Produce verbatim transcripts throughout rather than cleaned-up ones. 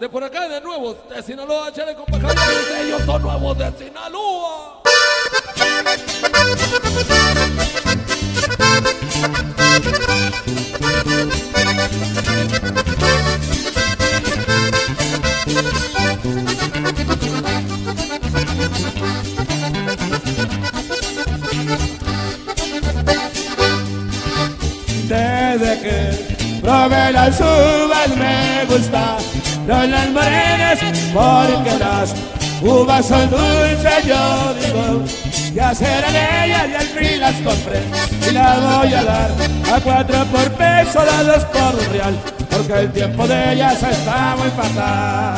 De por acá, de Nuevos de Sinaloa, chale con pajarillos, ellos son Nuevos de Sinaloa. Desde que probé las uvas me gusta. No las morenas, porque las uvas son dulces, yo digo. Ya serán ellas y al fin las compré y las voy a dar a cuatro por peso, a dos por un real, porque el tiempo de ellas está muy fatal.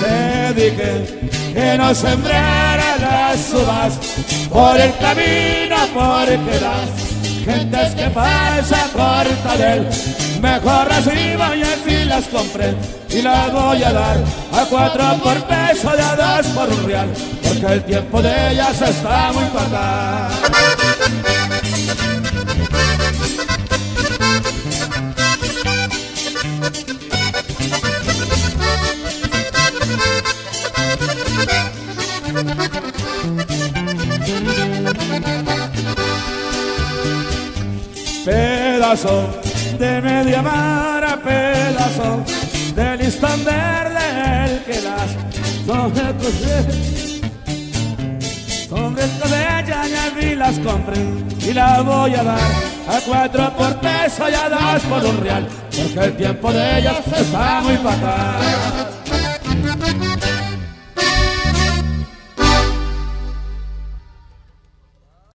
Te dije que no sembrara las uvas por el camino, porque las gentes que pasa por Tadel mejor las iba y así las compré y las voy a dar a cuatro por peso y a dos por un real, porque el tiempo de ellas está muy fatal. Pedazo de media vara, pedazo de listón verde, el que las sobre tu sobre tu bella y al fin las compré y las voy a dar a cuatro por peso y a dos por un real, porque el tiempo de ellas está muy fatal.